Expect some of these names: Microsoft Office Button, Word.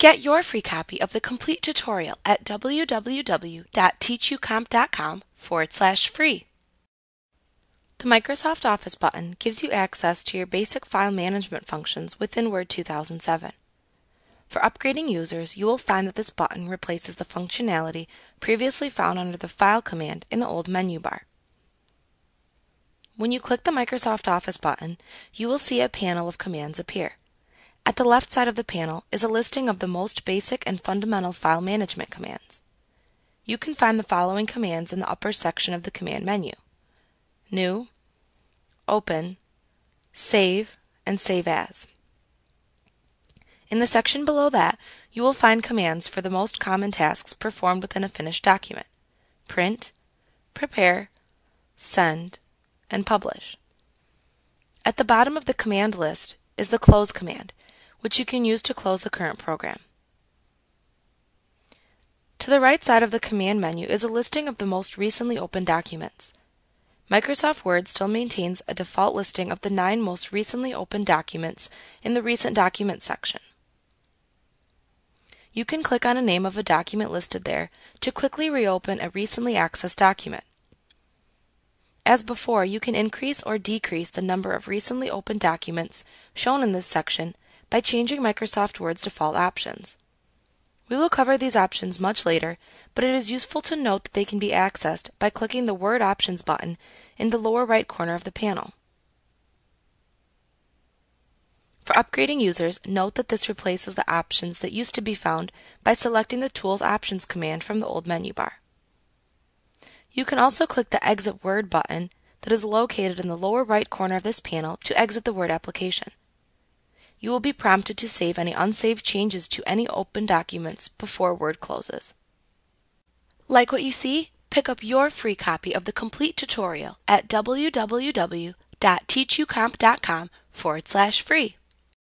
Get your free copy of the complete tutorial at www.teachucomp.com/free. The Microsoft Office button gives you access to your basic file management functions within Word 2007. For upgrading users, you will find that this button replaces the functionality previously found under the File command in the old menu bar. When you click the Microsoft Office button, you will see a panel of commands appear. At the left side of the panel is a listing of the most basic and fundamental file management commands. You can find the following commands in the upper section of the command menu: New, Open, Save, and Save As. In the section below that, you will find commands for the most common tasks performed within a finished document: Print, Prepare, Send, and Publish. At the bottom of the command list is the Close command, which you can use to close the current program. To the right side of the command menu is a listing of the most recently opened documents. Microsoft Word still maintains a default listing of the 9 most recently opened documents in the Recent Documents section. You can click on a name of a document listed there to quickly reopen a recently accessed document. As before, you can increase or decrease the number of recently opened documents shown in this section by changing Microsoft Word's default options. We will cover these options much later, but it is useful to note that they can be accessed by clicking the Word Options button in the lower right corner of the panel. For upgrading users, note that this replaces the options that used to be found by selecting the Tools Options command from the old menu bar. You can also click the Exit Word button that is located in the lower right corner of this panel to exit the Word application. You will be prompted to save any unsaved changes to any open documents before Word closes. Like what you see? Pick up your free copy of the complete tutorial at www.teachucomp.com/free.